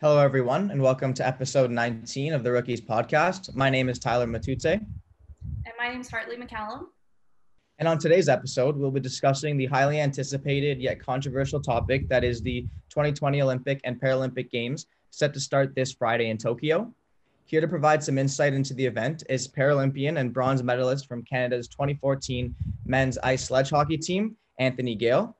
Hello, everyone, and welcome to episode 19 of the Rookies Podcast. My name is Tyler Matute. And my name is Hartley McCallum. And on today's episode, we'll be discussing the highly anticipated yet controversial topic that is the 2020 Olympic and Paralympic Games set to start this Friday in Tokyo. Here to provide some insight into the event is Paralympian and bronze medalist from Canada's 2014 men's ice sledge hockey team, Anthony Gale.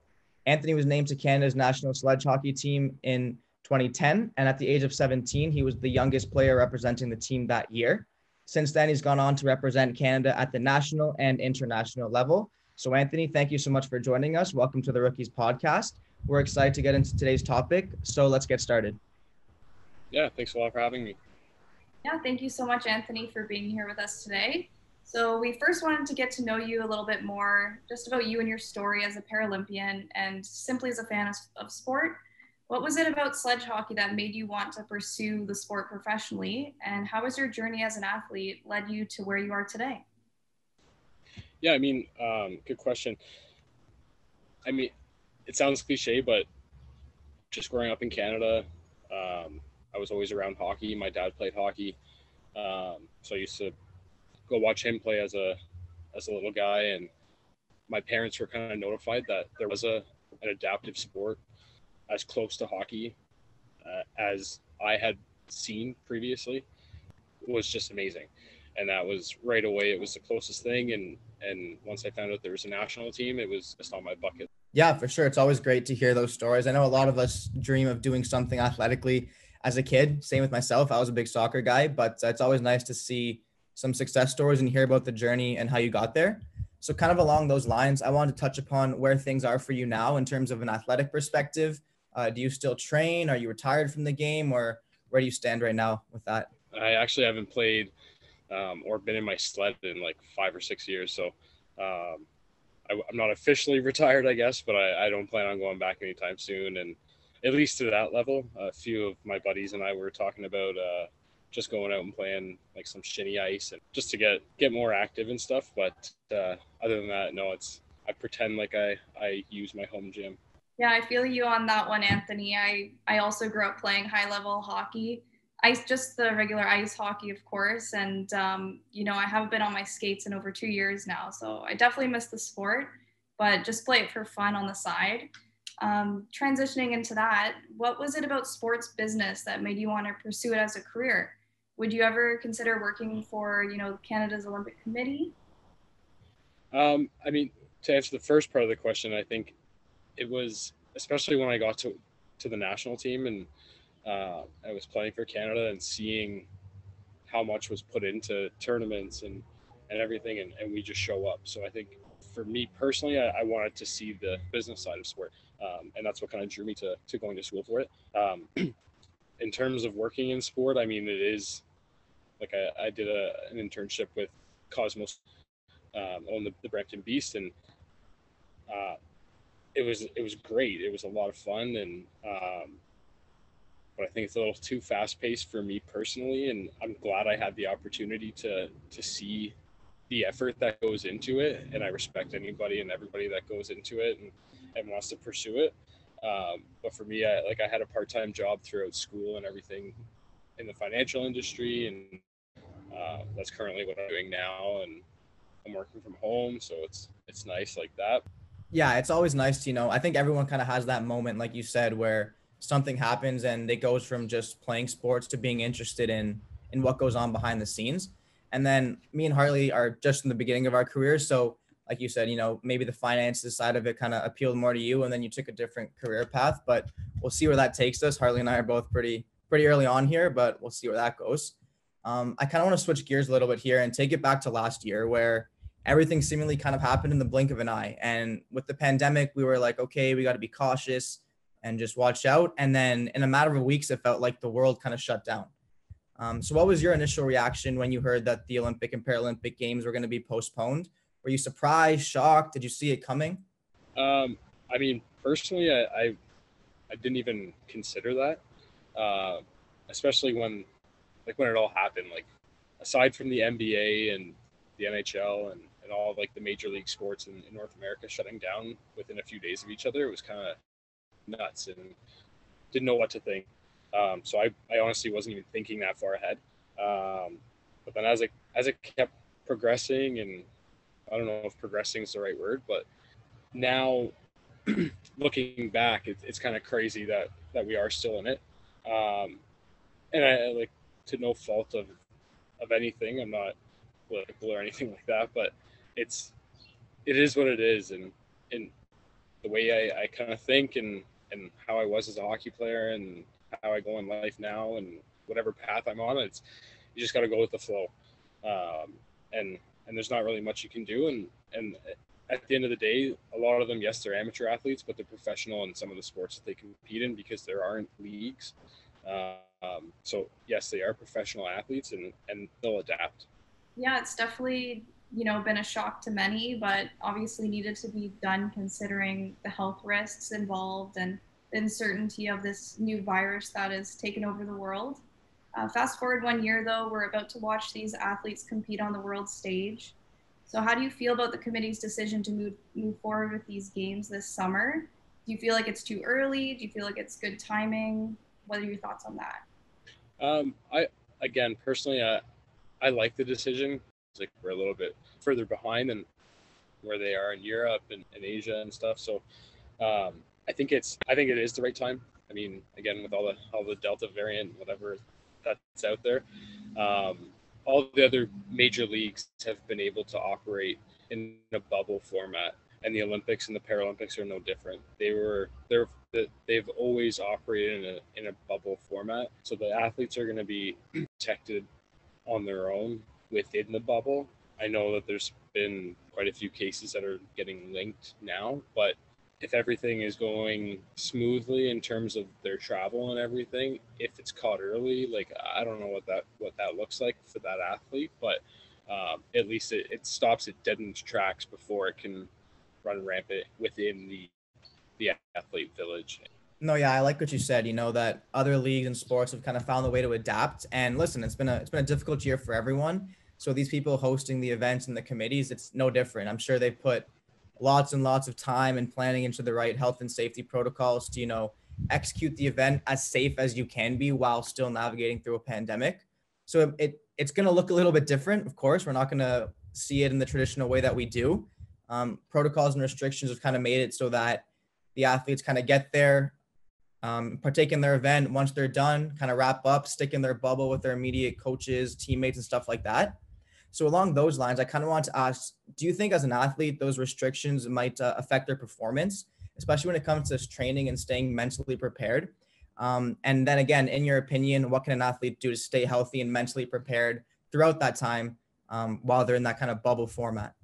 Anthony was named to Canada's national sledge hockey team in 2010, and at the age of 17, he was the youngest player representing the team that year. Since then, he's gone on to represent Canada at the national and international level. So Anthony, thank you so much for joining us. Welcome to the Rookies Podcast. We're excited to get into today's topic, so let's get started. Yeah, thanks a lot for having me. Yeah, thank you so much, Anthony, for being here with us today. So we first wanted to get to know you a little bit more, just about you and your story as a Paralympian and simply as a fan of sport. What was it about sledge hockey that made you want to pursue the sport professionally? And how has your journey as an athlete led you to where you are today? Yeah, I mean, good question. I mean, it sounds cliche, but just growing up in Canada, I was always around hockey. My dad played hockey. So I used to go watch him play as a little guy. And my parents were kind of notified that there was an adaptive sport as close to hockey as I had seen previously. It was just amazing. And that was right away, it was the closest thing. And once I found out there was a national team, it was just on my bucket. Yeah, for sure. It's always great to hear those stories. I know a lot of us dream of doing something athletically as a kid. Same with myself. I was a big soccer guy, but it's always nice to see some success stories and hear about the journey and how you got there. So kind of along those lines, I wanted to touch upon where things are for you now in terms of an athletic perspective. Do you still train? Are you retired from the game, or where do you stand right now with that? I actually haven't played or been in my sled in like 5 or 6 years. So I'm not officially retired, I guess, but I don't plan on going back anytime soon. And at least to that level, a few of my buddies and I were talking about just going out and playing like some shinny ice and just to get more active and stuff. But other than that, no, I pretend like I use my home gym. Yeah, I feel you on that one, Anthony. I also grew up playing high-level hockey, just the regular ice hockey, of course. And, you know, I haven't been on my skates in over 2 years now. So I definitely miss the sport, but just play it for fun on the side. Transitioning into that, what was it about sports business that made you want to pursue it as a career? Would you ever consider working for, you know, Canada's Olympic Committee? I mean, to answer the first part of the question, I think it was, especially when I got to the national team and I was playing for Canada and seeing how much was put into tournaments and everything, and we just show up. So I think for me personally, I wanted to see the business side of sport. And that's what kind of drew me to going to school for it. In terms of working in sport, I mean, it is like I did an internship with Cosmos on the Brampton Beast, and it was great. It was a lot of fun, and but I think it's a little too fast paced for me personally. And I'm glad I had the opportunity to see the effort that goes into it, and I respect anybody and everybody that goes into it and wants to pursue it. But for me, I had a part-time job throughout school and everything in the financial industry, and that's currently what I'm doing now. And I'm working from home, so it's nice like that. Yeah, it's always nice to, you know, I think everyone kind of has that moment, like you said, where something happens and it goes from just playing sports to being interested in what goes on behind the scenes. And then me and Hartley are just in the beginning of our careers. So like you said, you know, maybe the finances side of it kind of appealed more to you, and then you took a different career path, but we'll see where that takes us. Hartley and I are both pretty early on here, but we'll see where that goes. I kind of want to switch gears a little bit here and take it back to last year, where everything seemingly kind of happened in the blink of an eye. And with the pandemic, we were like, okay, we got to be cautious and just watch out. And then in a matter of weeks, it felt like the world kind of shut down. So what was your initial reaction when you heard that the Olympic and Paralympic Games were going to be postponed? Were you surprised, shocked? Did you see it coming? I mean, personally, I didn't even consider that, especially when it all happened. Like aside from the NBA and the NHL and all like the major league sports in North America shutting down within a few days of each other, it was kind of nuts and didn't know what to think. So I honestly wasn't even thinking that far ahead. But then as it kept progressing, and I don't know if progressing is the right word, but now looking back, it's kind of crazy that we are still in it. And I like, to no fault of anything, I'm not political or anything like that, but it is what it is. And the way I kind of think and how I was as a hockey player and how I go in life now and whatever path I'm on, you just got to go with the flow. And there's not really much you can do. And at the end of the day, a lot of them, yes, they're amateur athletes, but they're professional in some of the sports that they compete in because there aren't leagues. So yes, they are professional athletes and they'll adapt. Yeah, it's definitely, been a shock to many, but obviously needed to be done considering the health risks involved and the uncertainty of this new virus that has taken over the world. Fast forward 1 year, though, we're about to watch these athletes compete on the world stage. So how do you feel about the committee's decision to move forward with these games this summer? Do you feel like it's too early? Do you feel like it's good timing? What are your thoughts on that? I like the decision. It's like we're a little bit further behind than where they are in Europe and Asia and stuff. So I think it is the right time. I mean, again, with all the Delta variant, whatever that's out there, all the other major leagues have been able to operate in a bubble format, and the Olympics and the Paralympics are no different. They've always operated in a bubble format, so the athletes are going to be protected on their own within the bubble. I know that there's been quite a few cases that are getting linked now, but if everything is going smoothly in terms of their travel and everything, if it's caught early, like I don't know what that looks like for that athlete, but at least it stops it dead in its tracks before it can run rampant within the athlete village. No, yeah, I like what you said, that other leagues and sports have kind of found a way to adapt. And listen, it's been a difficult year for everyone. So these people hosting the events and the committees, it's no different. I'm sure they've put lots and lots of time and planning into the right health and safety protocols to, execute the event as safe as you can be while still navigating through a pandemic. So it's going to look a little bit different. Of course, we're not going to see it in the traditional way that we do. Protocols and restrictions have kind of made it so that the athletes kind of get there, partake in their event. Once they're done, kind of wrap up, stick in their bubble with their immediate coaches, teammates, and stuff like that. So along those lines, I kind of want to ask, do you think as an athlete, those restrictions might affect their performance, especially when it comes to training and staying mentally prepared? And then again, in your opinion, what can an athlete do to stay healthy and mentally prepared throughout that time while they're in that kind of bubble format?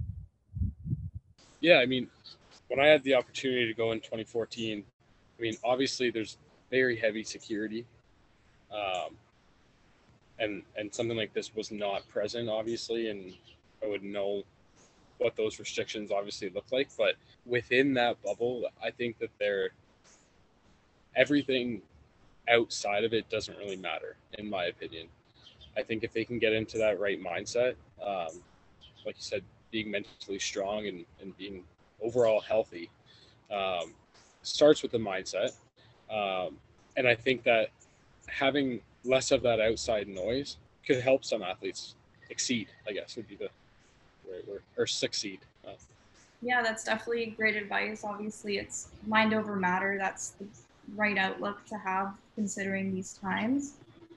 Yeah, I mean, when I had the opportunity to go in 2014, I mean, obviously there's very heavy security, and something like this was not present, obviously, and I wouldn't know what those restrictions obviously look like. But within that bubble, I think that everything outside of it doesn't really matter, in my opinion. I think if they can get into that right mindset, like you said, being mentally strong and being overall healthy starts with the mindset. And I think that having less of that outside noise could help some athletes exceed, I guess would be the right word, or succeed. Yeah, that's definitely great advice. Obviously, it's mind over matter. That's the right outlook to have considering these times.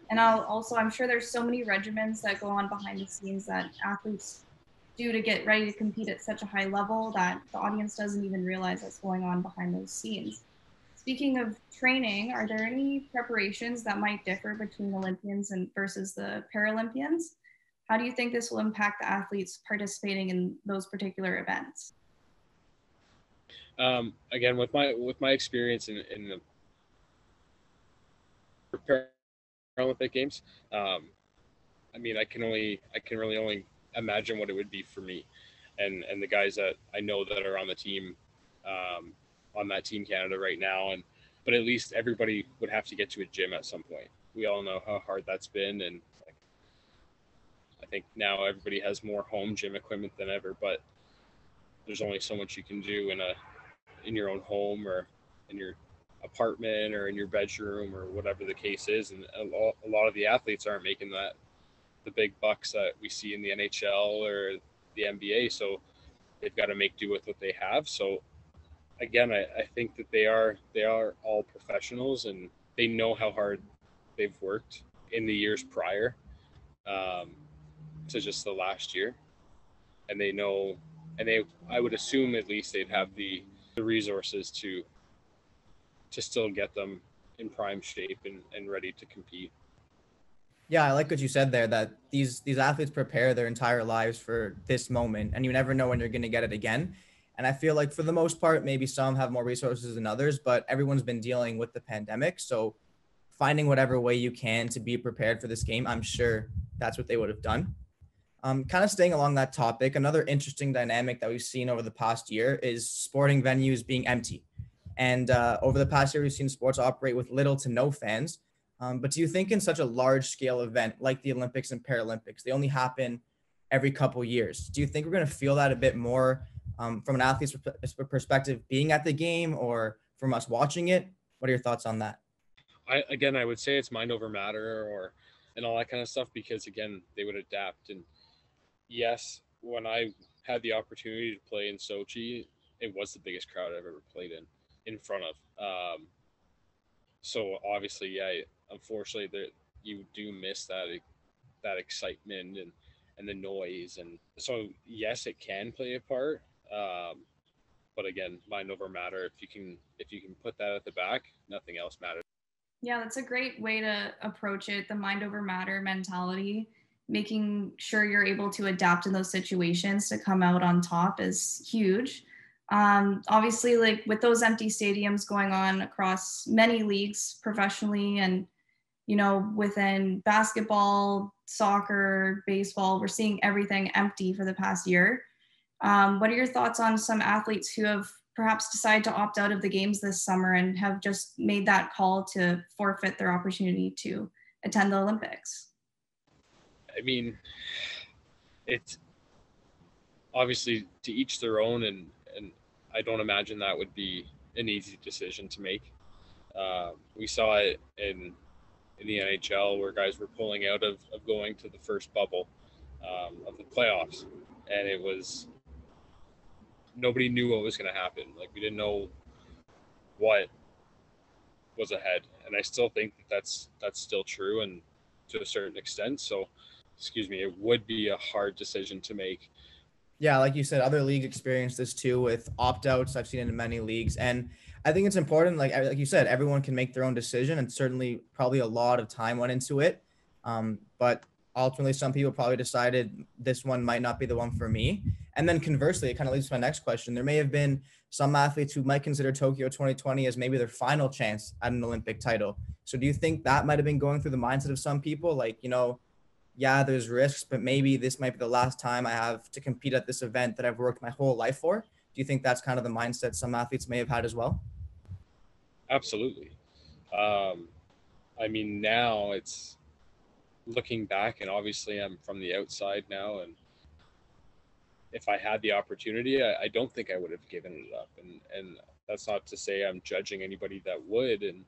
And I'm sure there's so many regimens that go on behind the scenes that athletes do to get ready to compete at such a high level that the audience doesn't even realize what's going on behind those scenes. Speaking of training, are there any preparations that might differ between Olympians and versus the Paralympians? How do you think this will impact the athletes participating in those particular events? Again, with my experience in the Paralympic Games, I mean, I can really only imagine what it would be for me and the guys that I know that are on the team, on that Team Canada right now. But at least everybody would have to get to a gym at some point. We all know how hard that's been. And like, I think now everybody has more home gym equipment than ever, but there's only so much you can do in your own home or in your apartment or in your bedroom or whatever the case is. And a lot of the athletes aren't making the big bucks that we see in the NHL or the NBA. So they've got to make do with what they have. So again, I think that they are all professionals and they know how hard they've worked in the years prior to just the last year. And they know, and I would assume at least they'd have the resources to still get them in prime shape and ready to compete. Yeah, I like what you said there, that these athletes prepare their entire lives for this moment, and you never know when you're going to get it again. And I feel like for the most part, maybe some have more resources than others, but everyone's been dealing with the pandemic. So finding whatever way you can to be prepared for this game, I'm sure that's what they would have done. Kind of staying along that topic, another interesting dynamic that we've seen over the past year is sporting venues being empty. And over the past year, we've seen sports operate with little to no fans. But do you think in such a large scale event like the Olympics and Paralympics, they only happen every couple years, do you think we're going to feel that a bit more from an athlete's perspective being at the game or from us watching it? What are your thoughts on that? I would say it's mind over matter and all that kind of stuff, because again, they would adapt. And yes, when I had the opportunity to play in Sochi, it was the biggest crowd I've ever played in front of. So obviously, yeah, unfortunately that you do miss that excitement and the noise. And so yes, it can play a part. But again, mind over matter. If you can put that at the back, nothing else matters. Yeah, that's a great way to approach it. The mind over matter mentality, making sure you're able to adapt in those situations to come out on top is huge. Obviously, like with those empty stadiums going on across many leagues professionally and, you know, within basketball, soccer, baseball, we're seeing everything empty for the past year. What are your thoughts on some athletes who have perhaps decided to opt out of the games this summer and have just made that call to forfeit their opportunity to attend the Olympics? I mean, it's obviously to each their own, and I don't imagine that would be an easy decision to make. We saw it in the NHL where guys were pulling out of going to the first bubble of the playoffs. And it was, nobody knew what was going to happen. Like, we didn't know what was ahead. And I still think that's still true, and to a certain extent. So, it would be a hard decision to make. Yeah, like you said, other leagues experience this too with opt-outs. I've seen it in many leagues. And I think it's important, like you said, everyone can make their own decision, and certainly probably a lot of time went into it. But ultimately, some people probably decided this one might not be the one for me. And then conversely, it kind of leads to my next question. There may have been some athletes who might consider Tokyo 2020 as maybe their final chance at an Olympic title. So do you think that might have been going through the mindset of some people? Like, you know, yeah, there's risks, but maybe this might be the last time I have to compete at this event that I've worked my whole life for. Do you think that's kind of the mindset some athletes may have had as well? Absolutely. I mean, now it's looking back, and obviously I'm from the outside now, and if I had the opportunity, I don't think I would have given it up, and that's not to say I'm judging anybody that would. And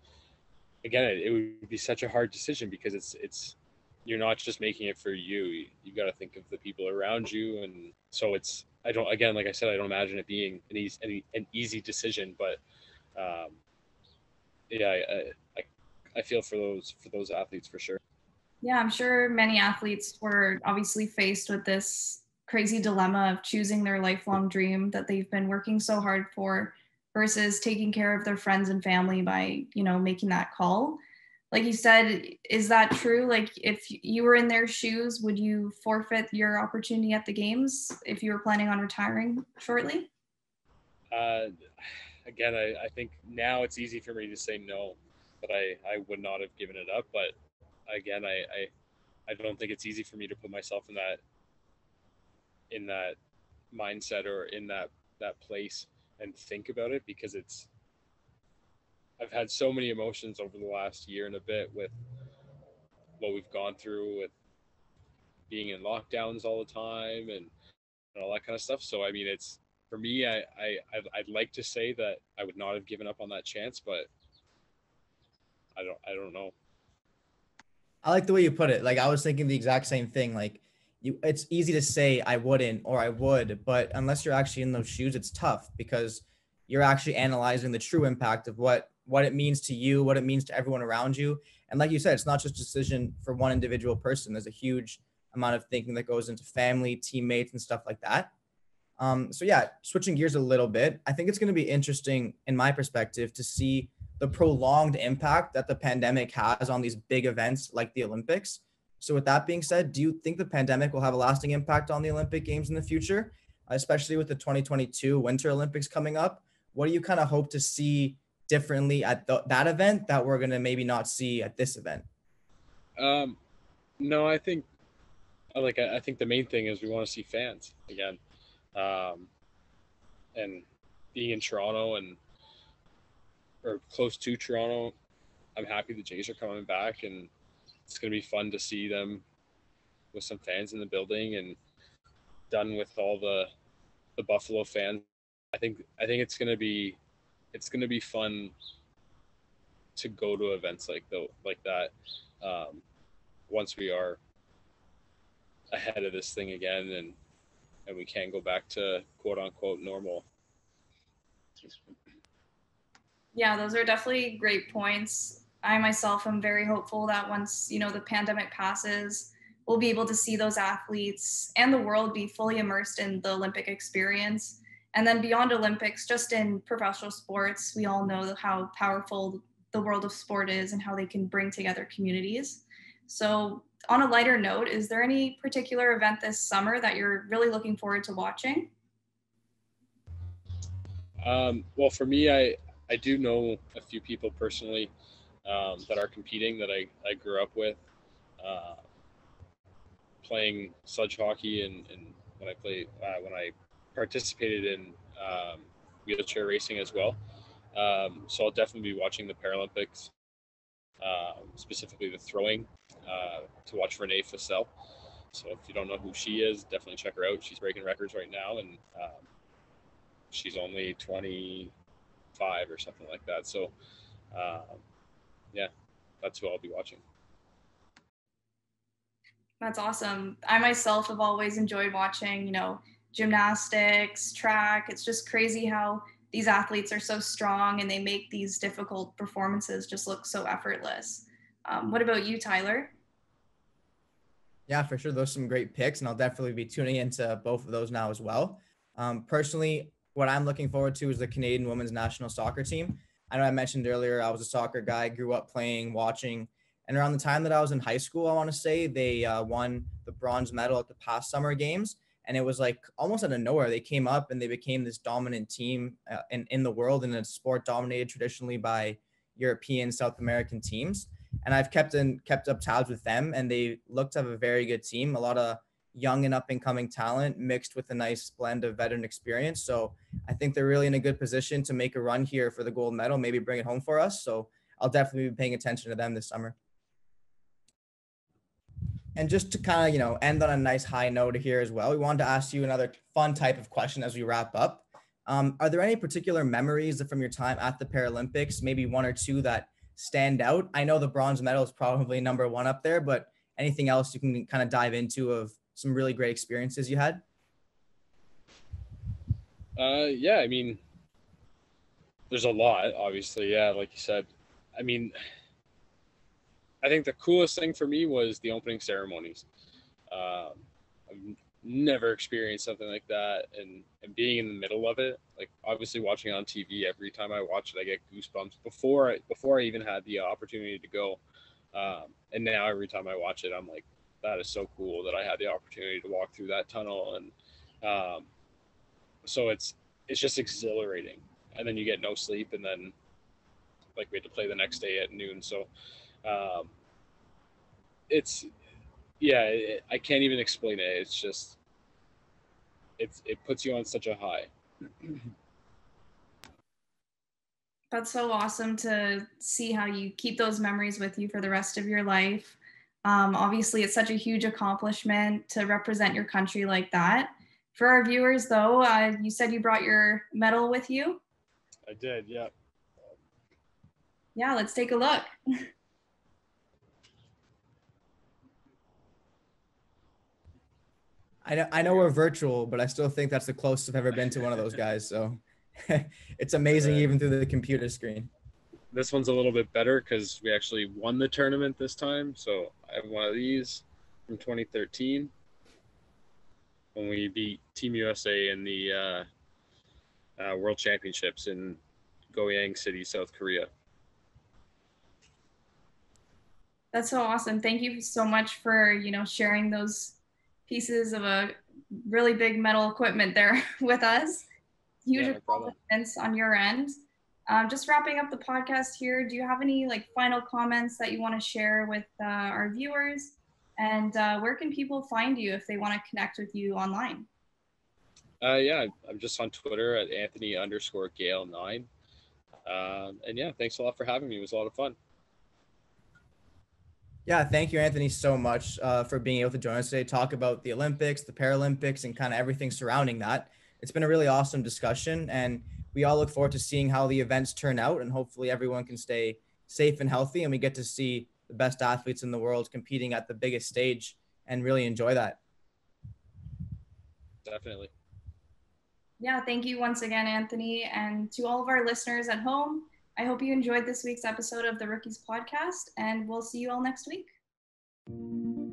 again, it would be such a hard decision, because it's you're not just making it for you, you got to think of the people around you. And so it's, I don't, again, like I said, I don't imagine it being an easy decision, but yeah, I feel for those athletes for sure. Yeah, I'm sure many athletes were obviously faced with this crazy dilemma of choosing their lifelong dream that they've been working so hard for versus taking care of their friends and family by, you know, making that call. Like you said, is that true? Like, if you were in their shoes, would you forfeit your opportunity at the games if you were planning on retiring shortly? Again, I think now it's easy for me to say no, but I would not have given it up. But again, I don't think it's easy for me to put myself in that mindset or in that place and think about it, because it's, I've had so many emotions over the last year and a bit with what we've gone through with being in lockdowns all the time and all that kind of stuff. So, I mean, it's, for me, I'd like to say that I would not have given up on that chance, but I don't know. I like the way you put it. Like, I was thinking the exact same thing. Like, it's easy to say I wouldn't or I would, but unless you're actually in those shoes, it's tough because you're actually analyzing the true impact of what it means to you, what it means to everyone around you. And like you said, it's not just a decision for one individual person. There's a huge amount of thinking that goes into family, teammates, and stuff like that. So yeah, switching gears a little bit, I think it's going to be interesting in my perspective to see the prolonged impact that the pandemic has on these big events like the Olympics. So with that being said, do you think the pandemic will have a lasting impact on the Olympic Games in the future, especially with the 2022 Winter Olympics coming up? What do you kind of hope to see differently at that event that we're going to maybe not see at this event? No, I think I think the main thing is we want to see fans again. And being in Toronto or close to Toronto, I'm happy the Jays are coming back, and it's going to be fun to see them with some fans in the building and done with all the Buffalo fans. I think it's going to be fun to go to events like that once we are ahead of this thing again and we can go back to quote unquote normal. Yeah, those are definitely great points. I myself am very hopeful that once, you know, the pandemic passes, we'll be able to see those athletes and the world be fully immersed in the Olympic experience. And then beyond Olympics, just in professional sports, we all know how powerful the world of sport is and how they can bring together communities. So on a lighter note, is there any particular event this summer that you're really looking forward to watching? Well, for me, I do know a few people personally that are competing that I grew up with, playing sledge hockey and when I participated in wheelchair racing as well. So I'll definitely be watching the Paralympics, specifically the throwing, to watch Renee Fasel. So if you don't know who she is, definitely check her out. She's breaking records right now, and she's only 25 or something like that. So yeah, that's who I'll be watching. That's awesome. I myself have always enjoyed watching, you know, gymnastics, track. It's just crazy how these athletes are so strong and they make these difficult performances just look so effortless. What about you, Tyler? Yeah, for sure. Those are some great picks, and I'll definitely be tuning into both of those now as well. Personally, what I'm looking forward to is the Canadian women's national soccer team. I know I mentioned earlier, I was a soccer guy, grew up playing, watching, and around the time that I was in high school, I want to say they won the bronze medal at the past summer games. And it was like almost out of nowhere. They came up and they became this dominant team in the world, in a sport dominated traditionally by European, South American teams. And I've kept up tabs with them, and they look to have a very good team, a lot of young and up and coming talent mixed with a nice blend of veteran experience. So I think they're really in a good position to make a run here for the gold medal, maybe bring it home for us. So I'll definitely be paying attention to them this summer. And just to kind of, you know, end on a nice high note here as well, we wanted to ask you another fun type of question as we wrap up. Are there any particular memories from your time at the Paralympics, maybe one or two that stand out? I know the bronze medal is probably number one up there, but anything else you can kind of dive into of some really great experiences you had? Yeah, I mean, there's a lot, obviously. Yeah, like you said, I mean, I think the coolest thing for me was the opening ceremonies. I've never experienced something like that, and being in the middle of it, like obviously watching it on TV, every time I watch it, I get goosebumps before I even had the opportunity to go. And now every time I watch it, I'm like, that is so cool that I had the opportunity to walk through that tunnel. And so it's just exhilarating. And then you get no sleep, and then like we had to play the next day at noon. So I can't even explain it. It's just, it puts you on such a high. That's so awesome to see how you keep those memories with you for the rest of your life. Obviously, it's such a huge accomplishment to represent your country like that. For our viewers, though, you said you brought your medal with you? I did, yeah. Yeah, let's take a look. I know we're virtual, but I still think that's the closest I've ever been to one of those guys. So it's amazing even through the computer screen. This one's a little bit better because we actually won the tournament this time. So I have one of these from 2013 when we beat Team USA in the World Championships in Goyang City, South Korea. That's so awesome. Thank you so much for, you know, sharing those pieces of a really big metal equipment there with us. Huge accomplishments on your end. Just wrapping up the podcast here, do you have any like final comments that you want to share with our viewers? And where can people find you if they want to connect with you online? Yeah, I'm just on Twitter at Anthony_Gale9. And yeah, thanks a lot for having me. It was a lot of fun. Yeah, thank you, Anthony, so much for being able to join us today, talk about the Olympics, the Paralympics, and kind of everything surrounding that. It's been a really awesome discussion, and we all look forward to seeing how the events turn out, and hopefully everyone can stay safe and healthy, and we get to see the best athletes in the world competing at the biggest stage and really enjoy that. Definitely. Yeah, thank you once again, Anthony, and to all of our listeners at home. I hope you enjoyed this week's episode of the Rookies Podcast, and we'll see you all next week.